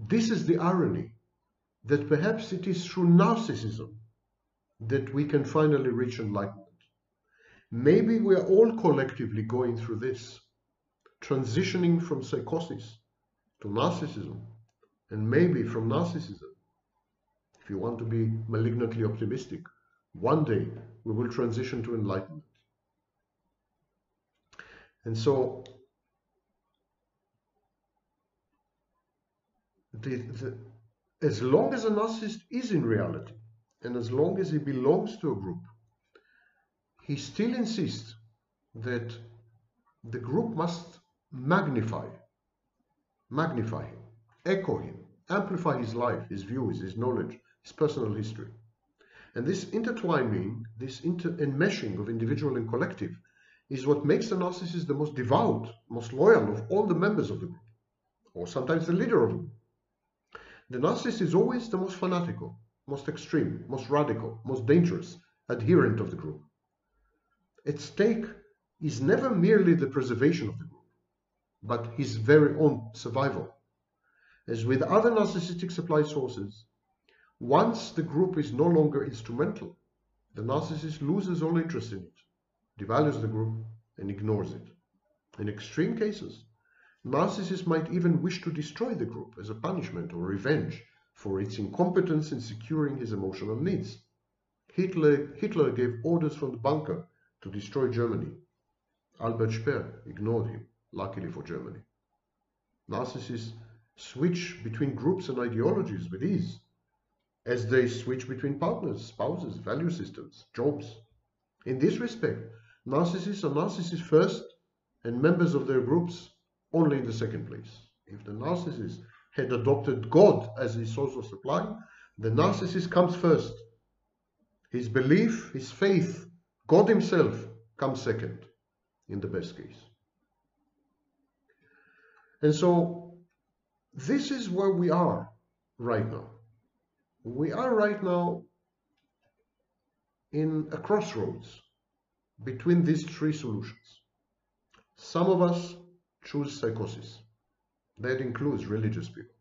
This is the irony, that perhaps it is through narcissism that we can finally reach enlightenment. Maybe we are all collectively going through this, transitioning from psychosis to narcissism, and maybe from narcissism, if you want to be malignantly optimistic, one day we will transition to enlightenment. And so as long as a narcissist is in reality, and as long as he belongs to a group, he still insists that the group must magnify him, echo him, amplify his life, his views, his knowledge, his personal history. And this intertwining, this enmeshing of individual and collective is what makes the narcissist the most devout, most loyal of all the members of the group, or sometimes the leader of the group. The narcissist is always the most fanatical, most extreme, most radical, most dangerous adherent of the group. At stake is never merely the preservation of the group, but his very own survival. As with other narcissistic supply sources, once the group is no longer instrumental, the narcissist loses all interest in it, devalues the group, and ignores it. In extreme cases, narcissists might even wish to destroy the group as a punishment or revenge for its incompetence in securing his emotional needs. Hitler gave orders from the bunker to destroy Germany. Albert Speer ignored him, luckily for Germany. Narcissists switch between groups and ideologies with ease, as they switch between partners, spouses, value systems, jobs. In this respect, narcissists are narcissists first and members of their groups only in the second place. If the narcissist had adopted God as his source of supply, the narcissist comes first. His belief, his faith, God himself comes second, in the best case. And so, this is where we are right now. We are right now in a crossroads between these three solutions. Some of us choose psychosis. That includes religious people.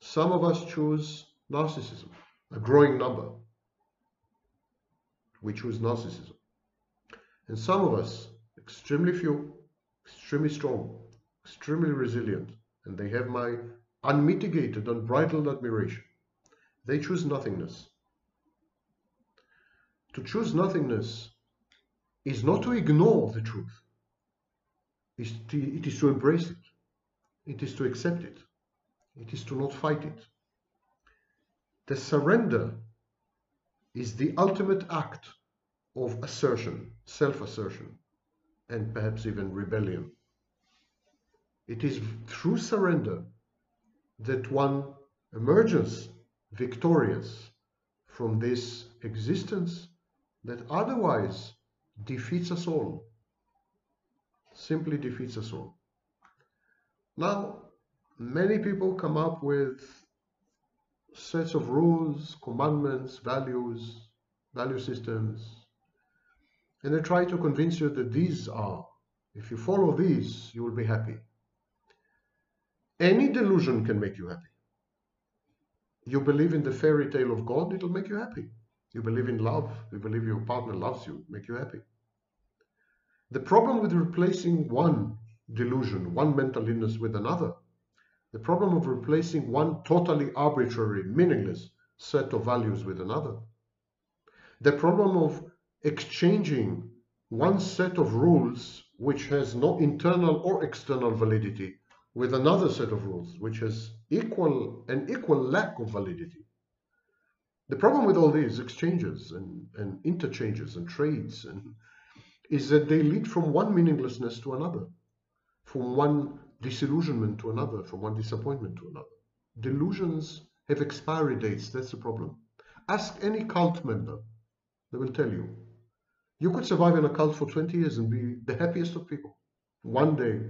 Some of us choose narcissism, a growing number. We choose narcissism. And some of us, extremely few, extremely strong, extremely resilient, and they have my unmitigated, unbridled admiration. They choose nothingness. To choose nothingness is not to ignore the truth. It is to embrace it. It is to accept it. It is to not fight it. The surrender is the ultimate act of assertion, self-assertion, and perhaps even rebellion. It is through surrender that one emerges victorious from this existence that otherwise defeats us all. Simply defeats us all. Now, many people come up with sets of rules, commandments, values, value systems, and they try to convince you that these are, if you follow these, you will be happy. Any delusion can make you happy. You believe in the fairy tale of God, it'll make you happy. You believe in love, you believe your partner loves you, make you happy. The problem with replacing one delusion, one mental illness with another, the problem of replacing one totally arbitrary, meaningless set of values with another, the problem of exchanging one set of rules which has no internal or external validity with another set of rules which has an equal lack of validity. The problem with all these exchanges and interchanges and trades is that they lead from one meaninglessness to another, from one disillusionment to another, from one disappointment to another. Delusions have expiry dates, that's the problem. Ask any cult member, they will tell you. You could survive in a cult for 20 years and be the happiest of people. One day,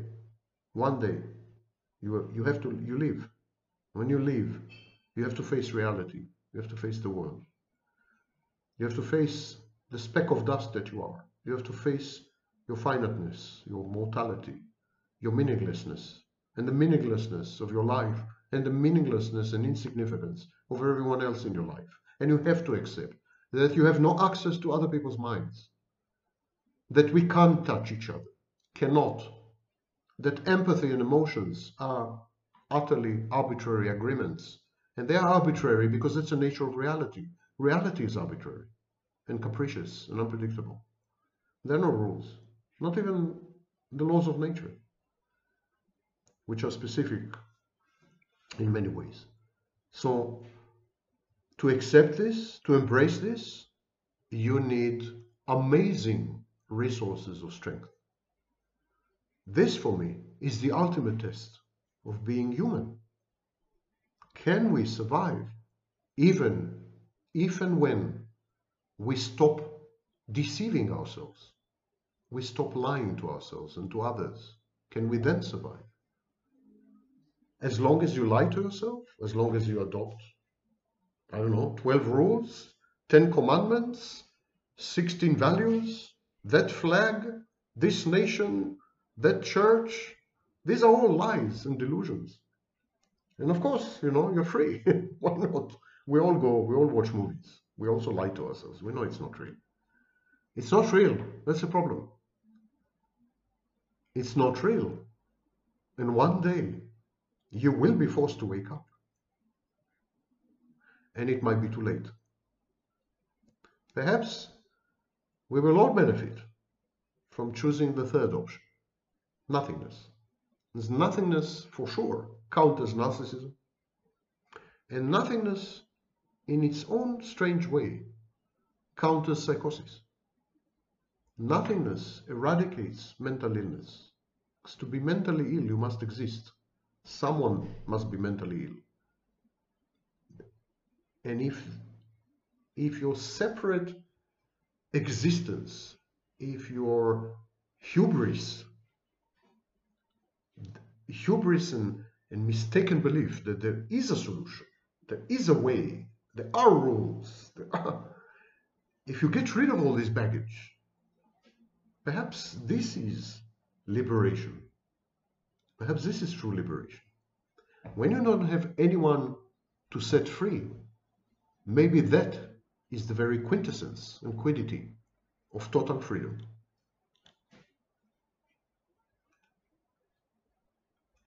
you leave. When you leave, you have to face reality. You have to face the world. You have to face the speck of dust that you are. You have to face your finiteness, your mortality, your meaninglessness, and the meaninglessness of your life, and the meaninglessness and insignificance of everyone else in your life. And you have to accept that you have no access to other people's minds, that we can't touch each other, cannot, that empathy and emotions are utterly arbitrary agreements. And they are arbitrary because it's the nature of reality. Reality is arbitrary and capricious and unpredictable. There are no rules, not even the laws of nature, which are specific in many ways. So to accept this, to embrace this, you need amazing resources of strength. This, for me, is the ultimate test of being human. Can we survive even if and when we stop deceiving ourselves, we stop lying to ourselves and to others? Can we then survive? As long as you lie to yourself, as long as you adopt, I don't know, 12 rules, 10 commandments, 16 values, that flag, this nation, that church, these are all lies and delusions. And of course, you know, you're free. Why not? We all go, we all watch movies. We also lie to ourselves. We know it's not real. It's not real. That's the problem. It's not real. And one day, you will be forced to wake up. And it might be too late. Perhaps we will all benefit from choosing the third option. Nothingness. There's nothingness for sure. Count as narcissism, and nothingness in its own strange way counters psychosis. Nothingness eradicates mental illness. Because to be mentally ill, you must exist. Someone must be mentally ill. And if your separate existence, if your hubris and mistaken belief that there is a solution, there is a way, there are rules, if you get rid of all this baggage, perhaps this is liberation. Perhaps this is true liberation. When you don't have anyone to set free, maybe that is the very quintessence and quiddity of total freedom.